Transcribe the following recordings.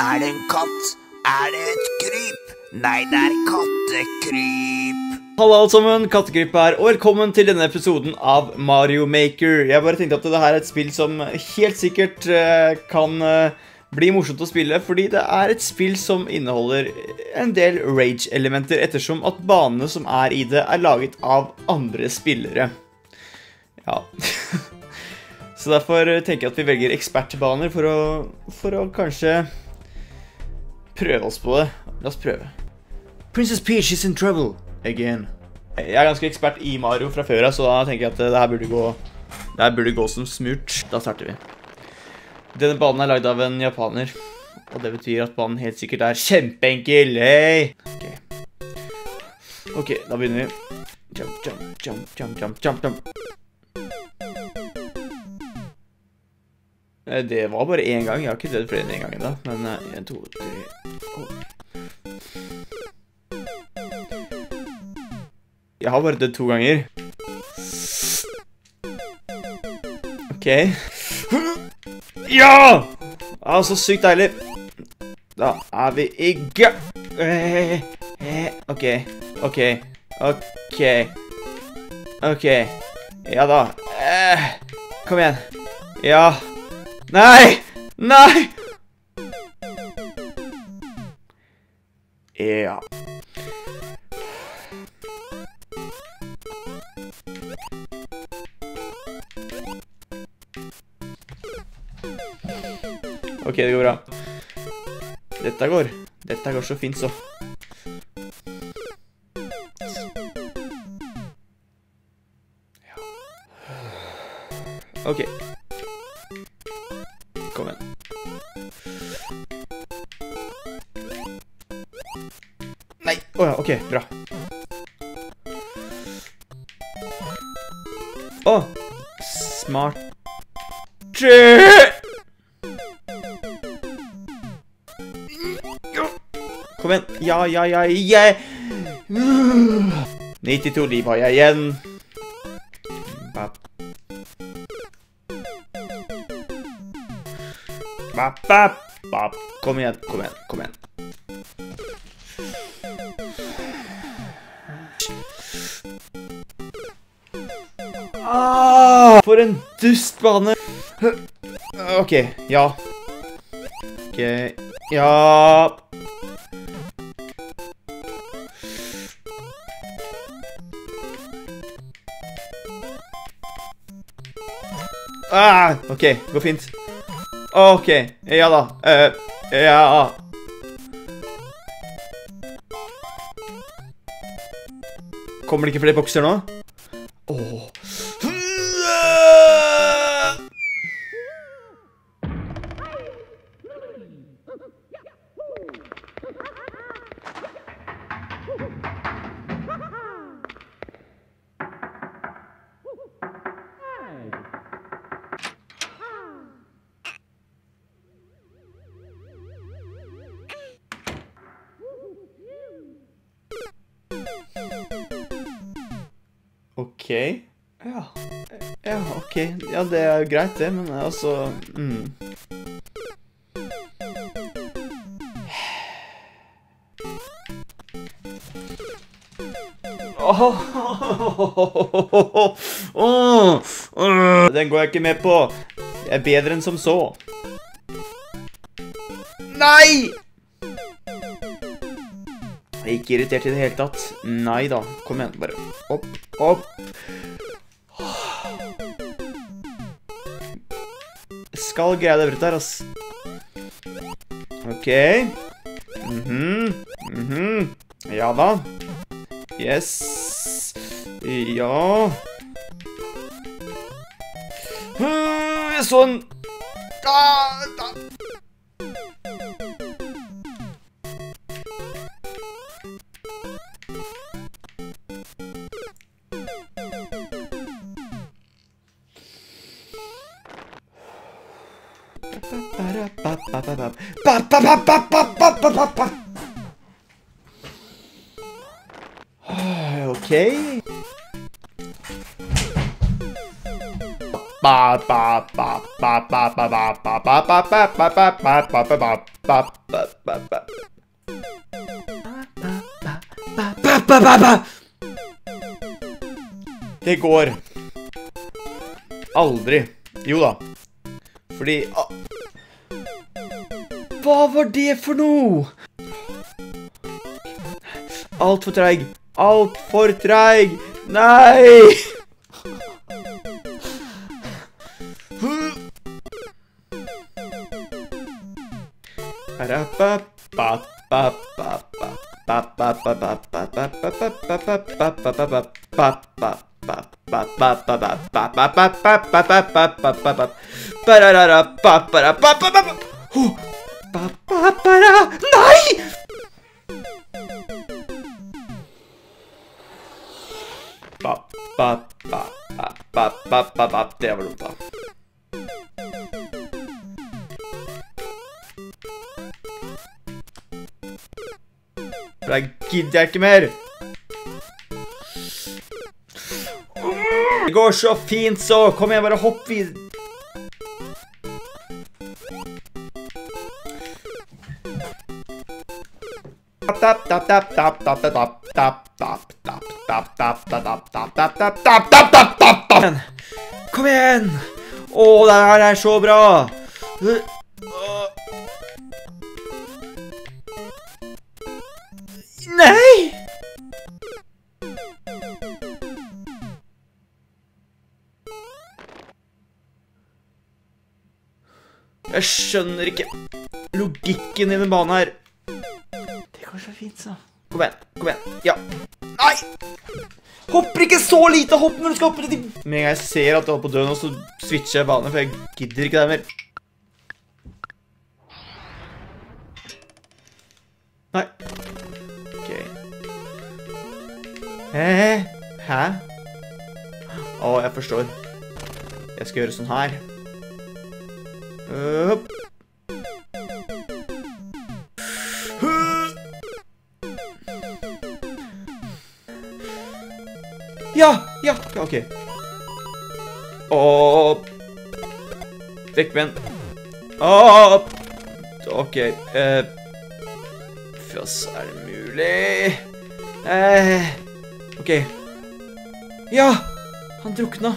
Er det en katt? Er det et kryp? Nei, det er kattekryp. Hallo alle sammen, Kattekryp her, og velkommen til denne episoden av Mario Maker. Jeg bare tenkte at dette er et spill som helt sikkert kan bli morsomt å spille, fordi det er et spill som inneholder en del rage-elementer, ettersom at banene som er i det er laget av andre spillere. Ja... Så derfor tenker jeg at vi velger ekspertbaner for å kanskje prøve oss på det. La oss prøve. Princess Peach is in trouble again. Jeg er ganske ekspert i Mario fra før, så da tenker jeg at det her burde gå som smurt. Da starter vi. Denne banen er laget av en japaner, og det betyr at banen helt sikkert er kjempeenkel. Hei! Ok, da begynner vi. Jump, jump, jump, jump, jump, jump, jump. Det var bare én gang, jeg har ikke dødd flere enn én gang da, men 1, 2, 3, jeg har bare dødd 2 ganger. Ok. Ja! Ah, så sykt deilig. Da er vi i gang. Ok, ok, ok, ok, ja da. Kom igjen. Ja. Nei! Nei! Ja. Ok, det går bra. Dette går så fint så. Ja. Ok. Kom igjen. Nei, åja, ok, bra. Åh, smart. Kom igjen, ja. 92 liv har jeg igjen. Bap, bap, bap. Kom igjen, kom igjen, kom igjen. Ah, for en dustbane. Ok, ja. Ok, ja. Ah, ok, går fint. Ok, ja da, ja. Kommer det ikke flere bokser nå? Åh. Ok, ja, ja, ok, ja, det er jo greit det, men altså, Den går jeg ikke med på, jeg er bedre enn som så. Nei! Jeg er ikke irritert i det hele tatt. Nei da, kom igjen, bare opp, opp. Skal greie det brutt her, ass. Ok. Ja da. Yes. Ja. Sånn. Da. Ok. Det går aldri. Jo da. Fordi hva var det for noe? Alt for treig. Alt for treig. Nei! Nei! Det var dumt da. Da gidder jeg ikke mer. Det går så fint så. Kom igjen, bare hopp videre. Kom igjen! Åh, det her er så bra! Nei! Jeg skjønner ikke logikken i den banen her. Det går så fint så. Kom igjen, kom igjen. Ja. Nei! Hopper ikke så lite, hopp når du skal hoppe til din. Men jeg ser at du holder på døden, og så switcher jeg banen, for jeg gidder ikke det mer. Nei. Ok. Hæ? Å, jeg forstår. Jeg skal gjøre sånn her. Hopp. Ja, ok. Åh. Vekk med en. Åh. Ok. Først er det mulig. Ok. Ja! Han drukna.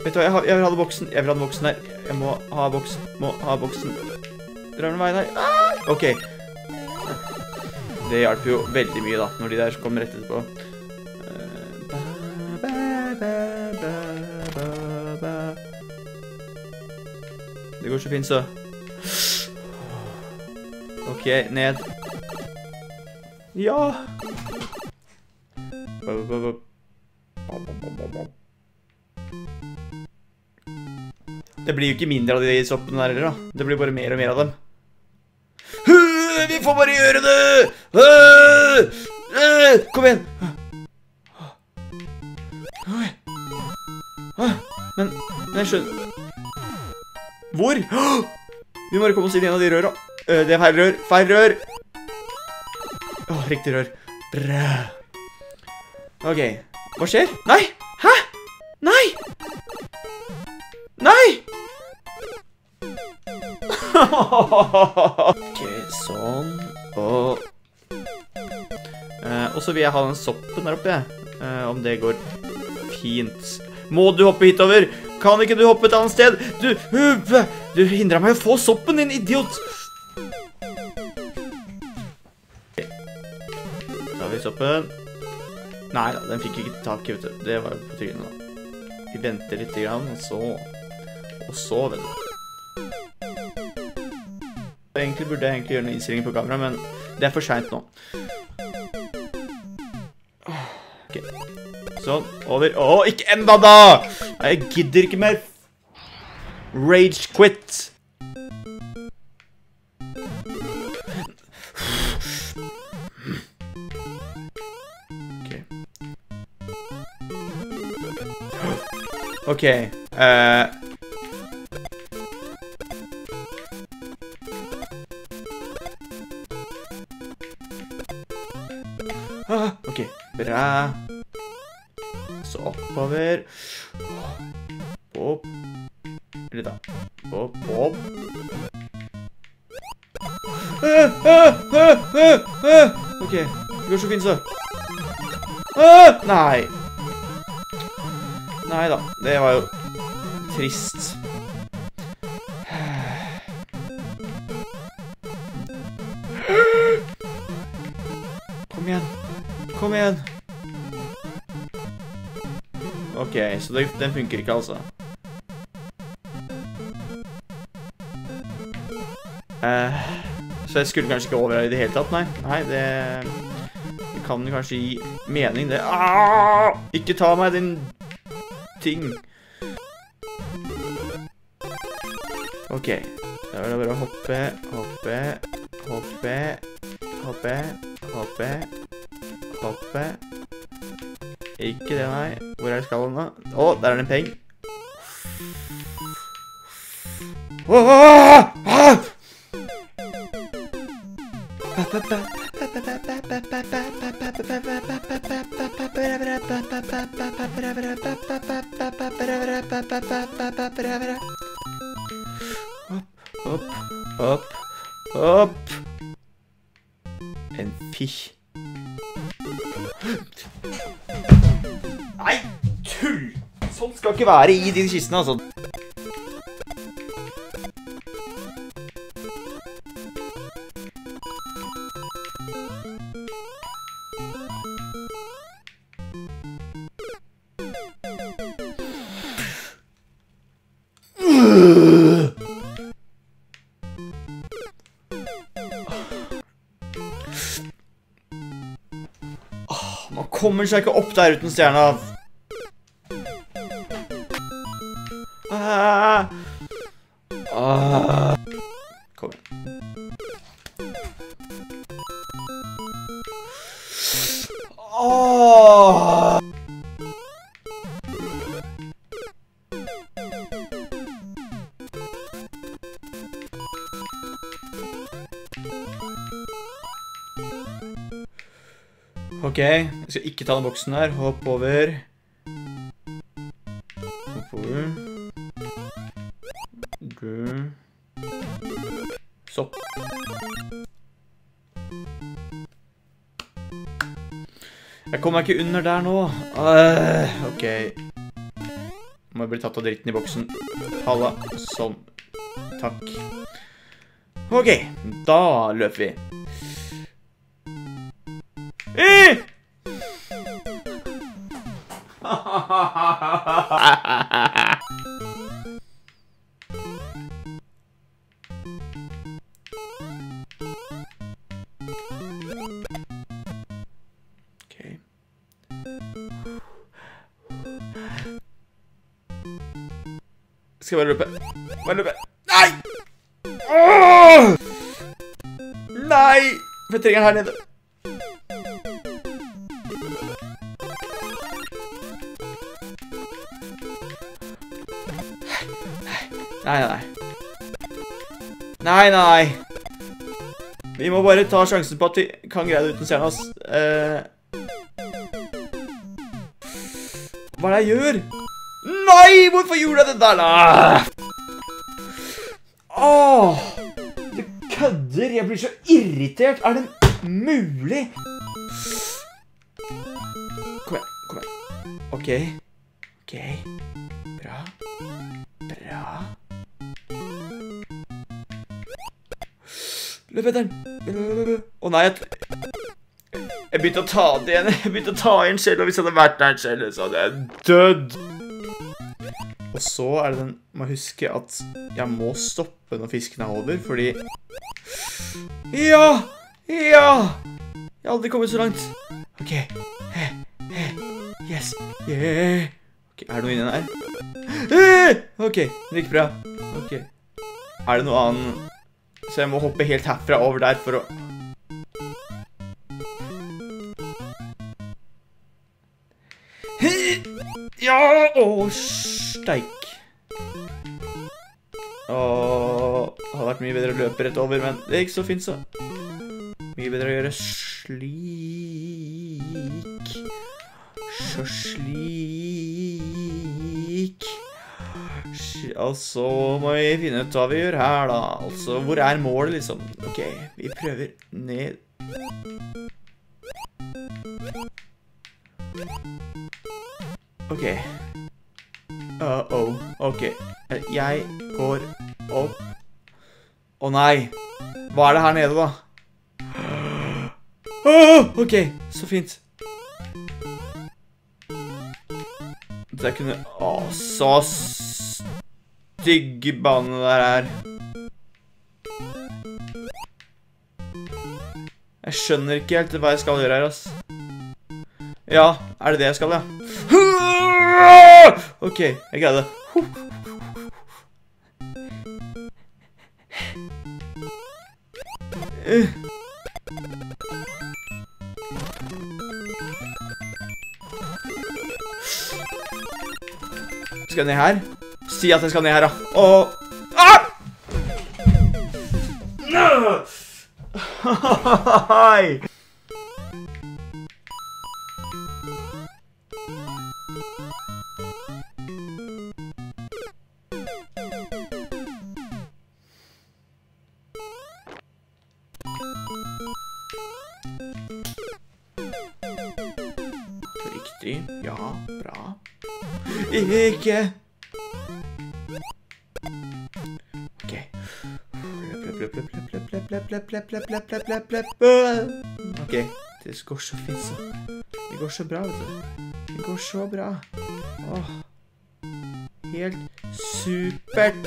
Vet du hva, jeg vil ha den boksen. Jeg vil ha den boksen her. Jeg må ha boksen. Drar den veien her. Ok. Det hjelper jo veldig mye da, når de der kommer rett etterpå. Det går så fint så. Ok, ned. Ja! Det blir jo ikke mindre av de soppene der heller da. Det blir bare mer og mer av dem. Vi får bare gjøre det! Kom igjen! Men jeg skjønner... Hvor? Vi må bare komme oss inn i en av de røra. Det er feil rør. Åh, riktig rør. Ok, hva skjer? Nei! Hæ? Nei! Nei! Ok, sånn. Og så vil jeg ha den soppen der oppe, om det går fint. Må du hoppe hit over? Kan ikke du hoppe et annet sted? Du hindrer meg å få soppen, din idiot! Okay. Da har vi soppen. Nei da, den fikk ikke tak i, vet du. Det var jo på trynet da. Vi venter litt grann, og så vet du. Egentlig burde jeg gjøre noen innstillinger på kamera, men det er for sent nå. Ok. Sånn, over. Åh, ikke enda da! Nei, jeg gidder ikke mer. Rage quit. Ok. Ok, bra. Så oppover. Opp. da. Opp, opp. Ok, gjør så fint så. Nei. Nei da, det var jo trist. Kom igjen, kom igjen. Ok, så den funker ikke altså. Så jeg skulle kanskje ikke overhøre i det hele tatt, nei. Nei, det kan jo kanskje gi mening, det. Au! Ikke ta meg, din ting. Ok, da er det bare å hoppe, hoppe, hoppe, hoppe, hoppe, hoppe. Ikke det, nei. Hvor er skallen da? Å, der er det en peng. Opp, opp, opp. En fisk. Nei, tull! Sånt skal ikke være i de kistene, altså. Man kommer seg ikke opp der uten stjerna. Kom igjen. Ok, jeg skal ikke ta den boksen her. Hopp over. Hopp over. Okay. Stopp. Jeg kommer ikke under der nå. Ok. Må jeg bli tatt av dritten i boksen. Halla, sånn. Takk. Ok, da løper vi. Okay. Skal jeg bare løpe? Bare løpe. Nei! Åh! Nei! Jeg trenger den her nede. Nei, nei. Nei, nei. Vi må bare ta sjansen på at vi kan greie det uten stjerna, ass. Hva er det jeg gjør? Nei, hvorfor gjorde jeg det der, da? Åh, du kødder. Jeg blir så irritert. Er det mulig? Kom igjen, kom igjen. Ok. Ok. Bra. Bra. Løp etter den. Å nei, jeg begynte å ta det igjen. Jeg begynte å ta igjen selv, og hvis jeg hadde vært der selv, så hadde jeg dødd. Og så er det den, må huske at jeg må stoppe når fisken er over, fordi... Ja! Ja! Jeg har aldri kommet så langt. Ok. Yes. Yeah. Ok, er det noe inne der? Ok, det gikk bra. Ok. Er det noe annet? Så jeg må hoppe helt herfra over der for å... Ja! Åh, steik. Åh, det hadde vært mye bedre å løpe rett over, men det gikk så fint så. Mye bedre å gjøre slik. Så slik. altså må vi finne ut hva vi gjør her da. Altså, hvor er målet liksom? Ok, vi prøver ned. Ok. Ok. Jeg går opp. Å nei, hva er det her nede da? Ok, så fint. Jeg kunne... så stygge bane der her. Jeg skjønner ikke helt hva jeg skal gjøre her, ass. Ja, er det det jeg skal, ja? Ok, jeg greide det. Skal jeg ned her? Si at jeg skal ned her, da. Og... Ah! Hei! Riktig. Ja, bra. Ikke. Ok. Ok, det går så fint så. Det går så bra, vet du. Det går så bra. Åh. Helt supert.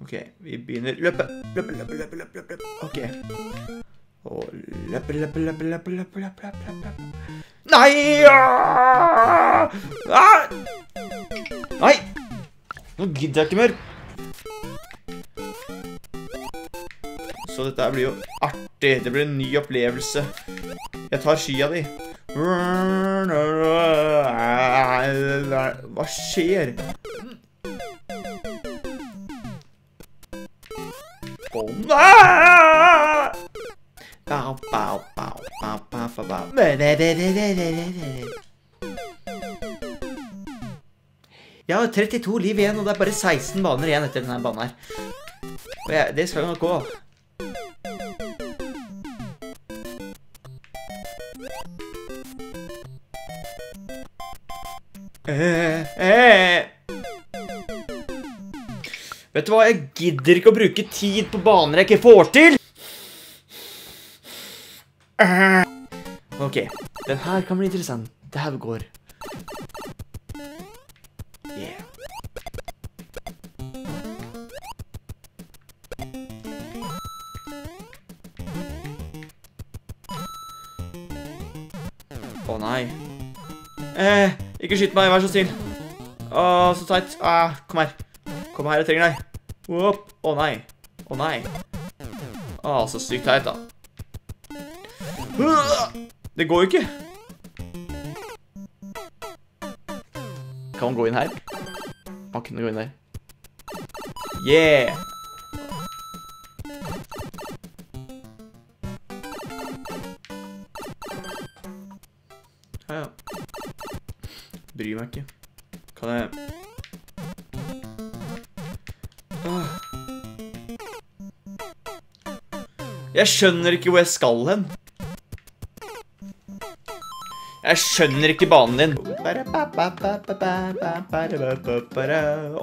Ok, vi begynner. Løpe, løpe, løpe, løpe, løpe. Ok. Og løpe, løpe, løpe, løpe, løpe, løpe, løpe. Nei! Nei! Nå gidder jeg ikke mer. Så dette blir jo artig. Det blir en ny opplevelse. Jeg tar skia di. Hva skjer? Bow, bow, bow, bow, bow, bow, bow. Jeg har 32 liv igjen, og det er bare 16 baner igjen etter denne banen her. Og jeg, det skal jo nok gå. Vet du hva, jeg gidder ikke å bruke tid på baner jeg ikke får til. Ok, den her kan bli interessant. Det her går. Yeah. Å nei. Ikke skyt meg, vær så snill. Åh, så teit. Kom her. Kom her, jeg trenger deg. Whoop. Å nei. Å nei. Åh, så sykt teit da. Det går jo ikke. Kan man gå inn her? Man kunne gå inn der. Yeah! Ja, ja. Bryr meg ikke. Kan jeg... Jeg skjønner ikke hvor jeg skal hen. Jeg skjønner ikke banen din.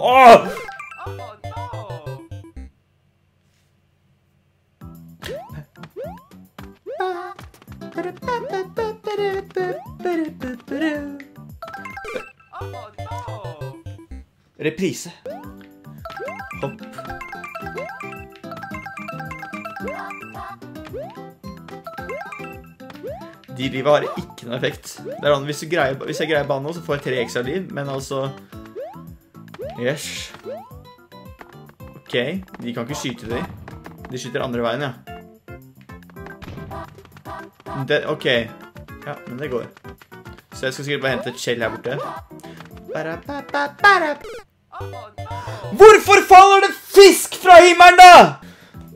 Åh! Reprise. Hopp. De livet har ikke noen effekt. Det er sånn, hvis jeg greier banen nå, så får jeg 3 ekstra liv, men altså... Yes. Ok, de kan ikke skyte dem. De skyter andre veien, ja. Det, ok. Ja, men det går. Så jeg skal sikkert bare hente et skjell her borte. Hvorfor faller det fisk fra himmelen da?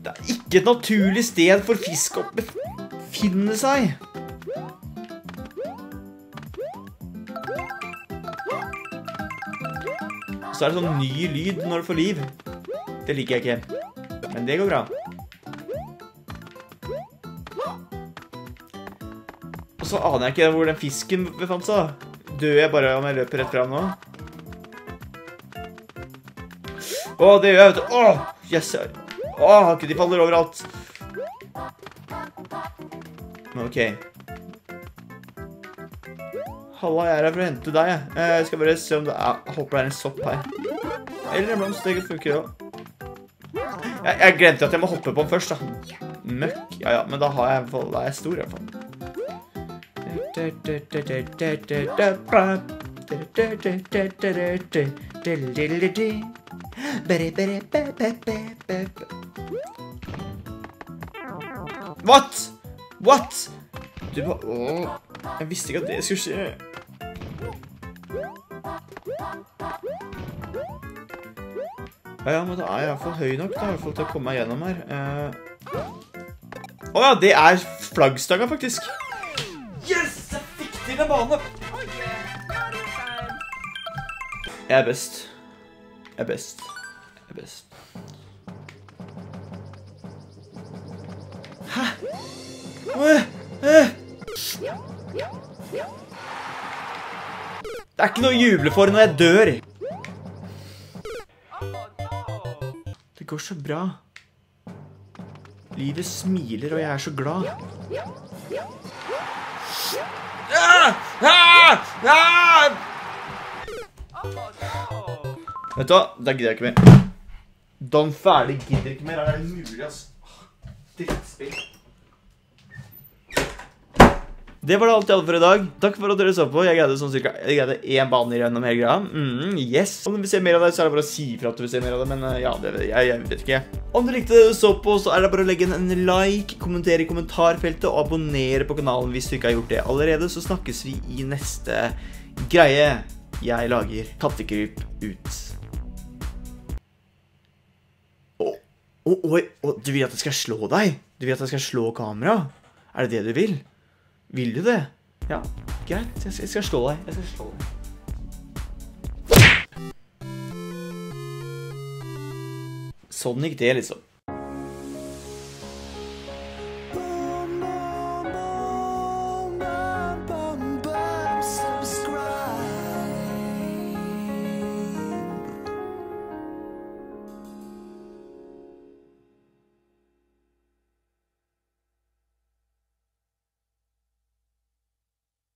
Det er ikke et naturlig sted for fisk å befinne seg. så er det sånn ny lyd når du får liv. Det liker jeg ikke. Men det går bra. Og så aner jeg ikke hvor den fisken befant seg. Dør jeg bare om jeg løper rett frem nå? Åh, det gjør jeg, vet du. Åh, yes. Åh, de faller overalt. Ok. Halla, jeg er her for å hente deg. Jeg skal bare se om det er... Jeg håper det er en sopp her. Eller en blomsteg funker også. Jeg glemte at jeg må hoppe på den først da. Møkk, ja ja, men da har jeg, da er jeg stor i hvert fall. What? What? Du bare, åh, jeg visste ikke at det skulle skje. Ja, men det er i hvert fall høy nok da, i hvert fall til å komme meg gjennom her. Åja, det er flaggstanga faktisk. Yes, jeg fikk til en bane. Jeg er best. Jeg er best. Jeg er best. Hæ? Det er ikke noe å juble for når jeg dør. Det går så bra. Livet smiler, og jeg er så glad. Vet du hva? Da gidder jeg ikke mer. Don ferdig gidder ikke mer. Er det mulig, altså? Drittspill. Det var det alt jeg hadde for i dag. Takk for at dere så på. Jeg greide sånn cirka, jeg greide én bane gjennom hele greia. Yes. Om du vil se mer av det, så er det bare å si fra at du vil se mer av det, men ja, det, jeg vet ikke. Om du likte det du så på, så er det bare å legge en like, kommentere i kommentarfeltet, og abonnere på kanalen hvis du ikke har gjort det allerede, så snakkes vi i neste greie. Jeg lager Kattekryp ut. Oi, du vil at jeg skal slå deg? Du vil at jeg skal slå kamera? Er det det du vil? Vil du det? Ja, greit. Jeg skal slå deg. Jeg skal slå deg. Sånn gikk det, liksom.